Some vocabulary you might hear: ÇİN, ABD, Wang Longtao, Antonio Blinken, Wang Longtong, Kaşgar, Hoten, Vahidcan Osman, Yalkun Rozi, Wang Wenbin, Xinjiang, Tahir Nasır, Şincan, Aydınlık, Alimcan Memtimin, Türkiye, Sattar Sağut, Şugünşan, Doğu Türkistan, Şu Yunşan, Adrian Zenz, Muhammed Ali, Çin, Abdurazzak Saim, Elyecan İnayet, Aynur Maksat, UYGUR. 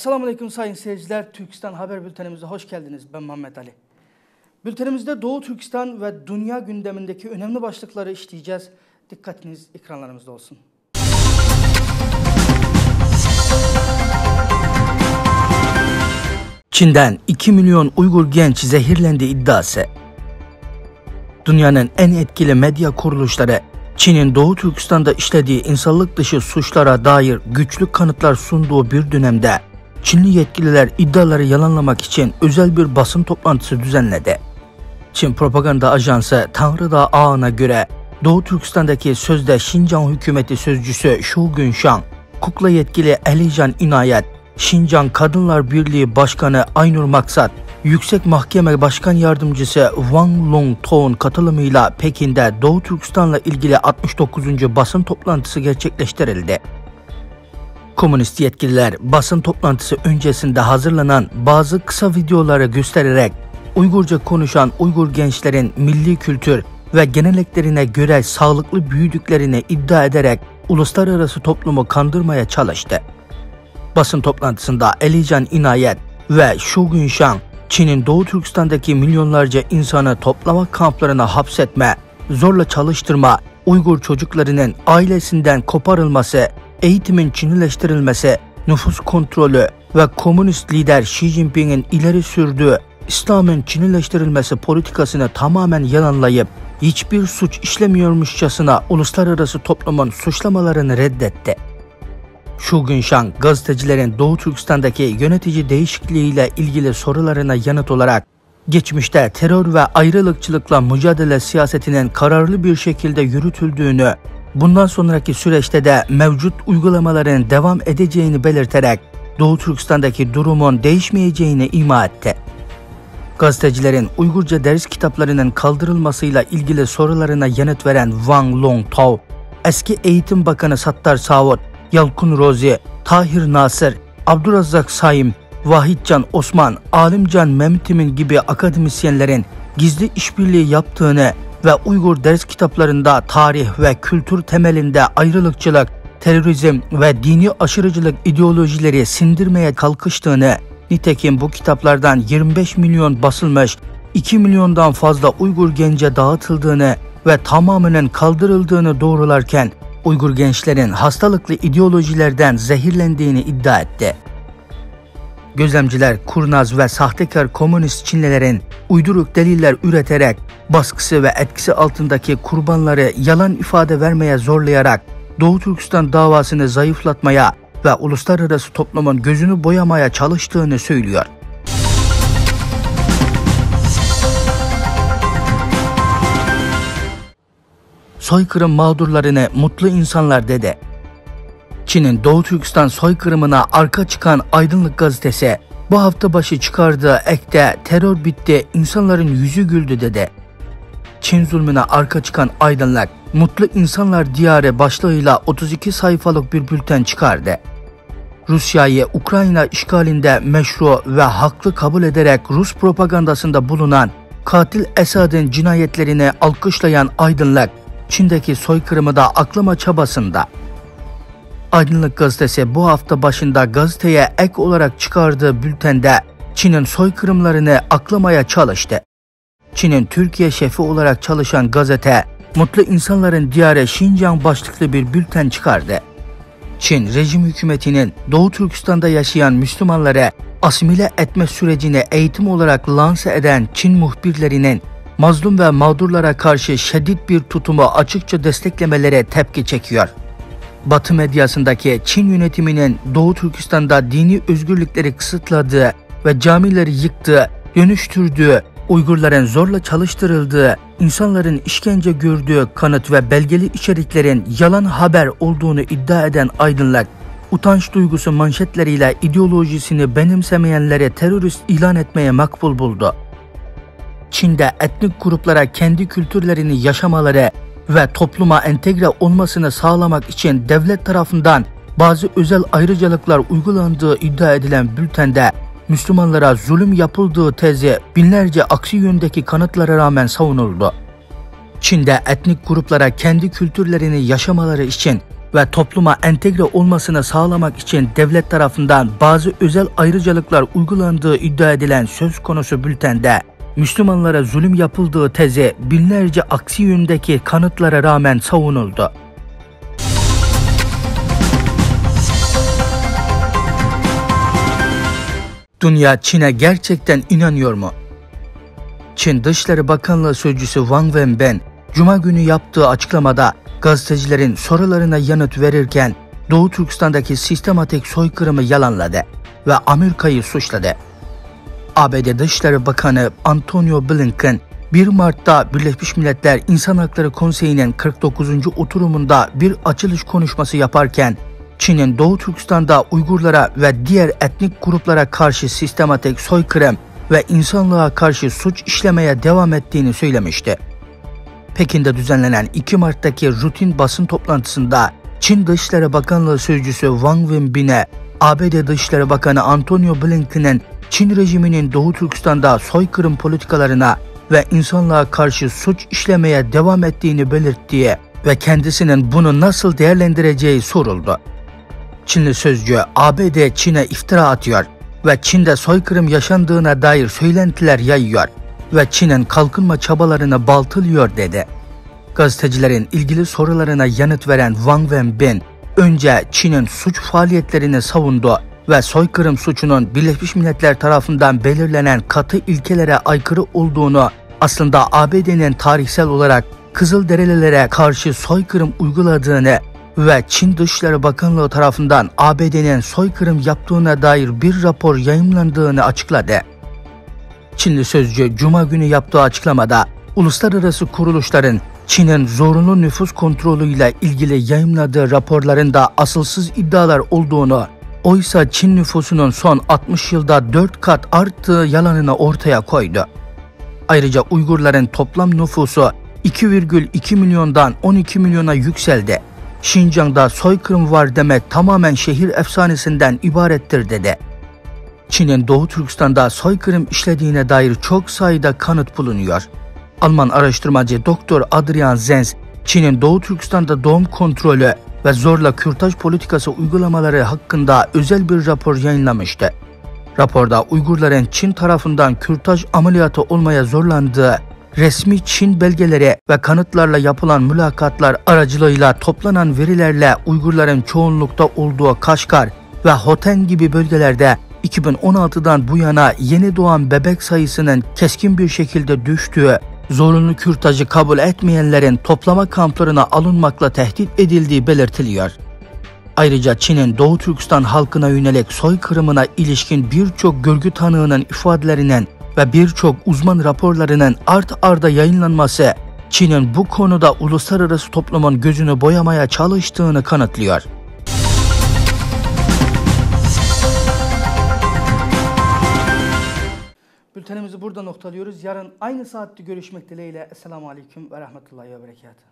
Esselamu Aleyküm sayın seyirciler. Türkistan Haber Bültenimize hoş geldiniz. Ben Muhammed Ali. Bültenimizde Doğu Türkistan ve dünya gündemindeki önemli başlıkları işleyeceğiz. Dikkatiniz ekranlarımızda olsun. Çin'den 2 milyon Uygur genç zehirlendi iddiası. Dünyanın en etkili medya kuruluşları Çin'in Doğu Türkistan'da işlediği insanlık dışı suçlara dair güçlü kanıtlar sunduğu bir dönemde Çinli yetkililer iddiaları yalanlamak için özel bir basın toplantısı düzenledi. Çin propaganda ajansı Tanrıdağ Ağı'na göre Doğu Türkistan'daki sözde Şincan hükümeti sözcüsü Şu Yunşan, kukla yetkili Elyecan İnayet, Şincan Kadınlar Birliği Başkanı Aynur Maksat, Yüksek Mahkeme Başkan Yardımcısı Wang Longtong katılımıyla Pekin'de Doğu Türkistan'la ilgili 69. basın toplantısı gerçekleştirildi. Komünist yetkililer basın toplantısı öncesinde hazırlanan bazı kısa videoları göstererek Uygurca konuşan Uygur gençlerin milli kültür ve geleneklerine göre sağlıklı büyüdüklerini iddia ederek uluslararası toplumu kandırmaya çalıştı. Basın toplantısında Elyecan İnayet ve Şugünşan, Çin'in Doğu Türkistan'daki milyonlarca insanı toplama kamplarına hapsetme, zorla çalıştırma, Uygur çocuklarının ailesinden koparılması, eğitimin Çinileştirilmesi, nüfus kontrolü ve komünist lider Xi Jinping'in ileri sürdüğü İslam'ın Çinileştirilmesi politikasını tamamen yalanlayıp hiçbir suç işlemiyormuşçasına uluslararası toplumun suçlamalarını reddetti. Şugünşan, gazetecilerin Doğu Türkistan'daki yönetici değişikliğiyle ilgili sorularına yanıt olarak, geçmişte terör ve ayrılıkçılıkla mücadele siyasetinin kararlı bir şekilde yürütüldüğünü, bundan sonraki süreçte de mevcut uygulamaların devam edeceğini belirterek, Doğu Türkistan'daki durumun değişmeyeceğini ima etti. Gazetecilerin Uygurca ders kitaplarının kaldırılmasıyla ilgili sorularına yanıt veren Wang Longtao, eski Eğitim Bakanı Sattar Sağut, Yalkun Rozi, Tahir Nasır, Abdurazzak Saim, Vahidcan Osman, Alimcan Memtimin gibi akademisyenlerin gizli işbirliği yaptığını ve Uygur ders kitaplarında tarih ve kültür temelinde ayrılıkçılık, terörizm ve dini aşırıcılık ideolojileri sindirmeye kalkıştığını, nitekim bu kitaplardan 25 milyon basılmış, 2 milyondan fazla Uygur gence dağıtıldığını ve tamamının kaldırıldığını doğrularken, Uygur gençlerin hastalıklı ideolojilerden zehirlendiğini iddia etti. Gözlemciler, kurnaz ve sahtekar komünist Çinlilerin uyduruk deliller üreterek baskısı ve etkisi altındaki kurbanları yalan ifade vermeye zorlayarak Doğu Türkistan davasını zayıflatmaya ve uluslararası toplumun gözünü boyamaya çalıştığını söylüyor. Soykırım mağdurlarını mutlu insanlar dedi. Çin'in Doğu Türkistan soykırımına arka çıkan Aydınlık gazetesi, bu hafta başı çıkardığı ekte terör bitti, insanların yüzü güldü dedi. Çin zulmüne arka çıkan Aydınlık, mutlu insanlar diyarı başlığıyla 32 sayfalık bir bülten çıkardı. Rusya'yı Ukrayna işgalinde meşru ve haklı kabul ederek Rus propagandasında bulunan katil Esad'ın cinayetlerini alkışlayan Aydınlık, Çin'deki soykırımı da aklama çabasında. Aydınlık gazetesi bu hafta başında gazeteye ek olarak çıkardığı bültende Çin'in soykırımlarını aklamaya çalıştı. Çin'in Türkiye şefi olarak çalışan gazete, mutlu insanların diyarı Xinjiang başlıklı bir bülten çıkardı. Çin, rejim hükümetinin Doğu Türkistan'da yaşayan Müslümanlara asimile etme sürecini eğitim olarak lanse eden Çin muhbirlerinin mazlum ve mağdurlara karşı şiddet bir tutumu açıkça desteklemelere tepki çekiyor. Batı medyasındaki Çin yönetiminin Doğu Türkistan'da dini özgürlükleri kısıtladığı ve camileri yıktığı, dönüştürdüğü, Uygurların zorla çalıştırıldığı, insanların işkence gördüğü kanıt ve belgeli içeriklerin yalan haber olduğunu iddia eden Aydınlık, utanç duygusu manşetleriyle ideolojisini benimsemeyenlere terörist ilan etmeye makbul buldu. Çin'de etnik gruplara kendi kültürlerini yaşamaları ve topluma entegre olmasını sağlamak için devlet tarafından bazı özel ayrıcalıklar uygulandığı iddia edilen bültende Müslümanlara zulüm yapıldığı tezi binlerce aksi yöndeki kanıtlara rağmen savunuldu. Çin'de etnik gruplara kendi kültürlerini yaşamaları için ve topluma entegre olmasını sağlamak için devlet tarafından bazı özel ayrıcalıklar uygulandığı iddia edilen söz konusu bültende Müslümanlara zulüm yapıldığı tezi binlerce aksi yöndeki kanıtlara rağmen savunuldu. Dünya Çin'e gerçekten inanıyor mu? Çin Dışişleri Bakanlığı Sözcüsü Wang Wenbin, Cuma günü yaptığı açıklamada gazetecilerin sorularına yanıt verirken Doğu Türkistan'daki sistematik soykırımı yalanladı ve Amerika'yı suçladı. ABD Dışişleri Bakanı Antonio Blinken, 1 Mart'ta Birleşmiş Milletler İnsan Hakları Konseyi'nin 49. oturumunda bir açılış konuşması yaparken, Çin'in Doğu Türkistan'da Uygurlara ve diğer etnik gruplara karşı sistematik soykırım ve insanlığa karşı suç işlemeye devam ettiğini söylemişti. Pekin'de düzenlenen 2 Mart'taki rutin basın toplantısında Çin Dışişleri Bakanlığı Sözcüsü Wang Wenbin'e ABD Dışişleri Bakanı Antonio Blinken'in Çin rejiminin Doğu Türkistan'da soykırım politikalarına ve insanlığa karşı suç işlemeye devam ettiğini belirttiği ve kendisinin bunu nasıl değerlendireceği soruldu. Çinli sözcü ABD Çin'e iftira atıyor ve Çin'de soykırım yaşandığına dair söylentiler yayıyor ve Çin'in kalkınma çabalarını baltılıyor dedi. Gazetecilerin ilgili sorularına yanıt veren Wang Wenbin, önce Çin'in suç faaliyetlerini savundu ve soykırım suçunun Birleşmiş Milletler tarafından belirlenen katı ilkelere aykırı olduğunu, aslında ABD'nin tarihsel olarak Kızılderililere karşı soykırım uyguladığını ve Çin Dışişleri Bakanlığı tarafından ABD'nin soykırım yaptığına dair bir rapor yayımlandığını açıkladı. Çinli sözcü Cuma günü yaptığı açıklamada, uluslararası kuruluşların Çin'in zorunlu nüfus kontrolüyle ilgili yayımladığı raporlarında asılsız iddialar olduğunu, oysa Çin nüfusunun son 60 yılda 4 kat arttığı yalanını ortaya koydu. Ayrıca Uygurların toplam nüfusu 2,2 milyondan 12 milyona yükseldi. Şincan'da soykırım var demek tamamen şehir efsanesinden ibarettir dedi. Çin'in Doğu Türkistan'da soykırım işlediğine dair çok sayıda kanıt bulunuyor. Alman araştırmacı Doktor Adrian Zenz, Çin'in Doğu Türkistan'da doğum kontrolü ve zorla kürtaj politikası uygulamaları hakkında özel bir rapor yayınlamıştı. Raporda Uygurların Çin tarafından kürtaj ameliyatı olmaya zorlandığı, resmi Çin belgeleri ve kanıtlarla yapılan mülakatlar aracılığıyla toplanan verilerle Uygurların çoğunlukta olduğu Kaşgar ve Hoten gibi bölgelerde 2016'dan bu yana yeni doğan bebek sayısının keskin bir şekilde düştüğü, zorunlu kürtajı kabul etmeyenlerin toplama kamplarına alınmakla tehdit edildiği belirtiliyor. Ayrıca Çin'in Doğu Türkistan halkına yönelik soykırımına ilişkin birçok görgü tanığının ifadelerinin ve birçok uzman raporlarının art arda yayınlanması, Çin'in bu konuda uluslararası toplumun gözünü boyamaya çalıştığını kanıtlıyor. Bültenimizi burada noktalıyoruz. Yarın aynı saatte görüşmek dileğiyle. Esselamu Aleyküm ve Rahmetullahi ve Berekatuhu.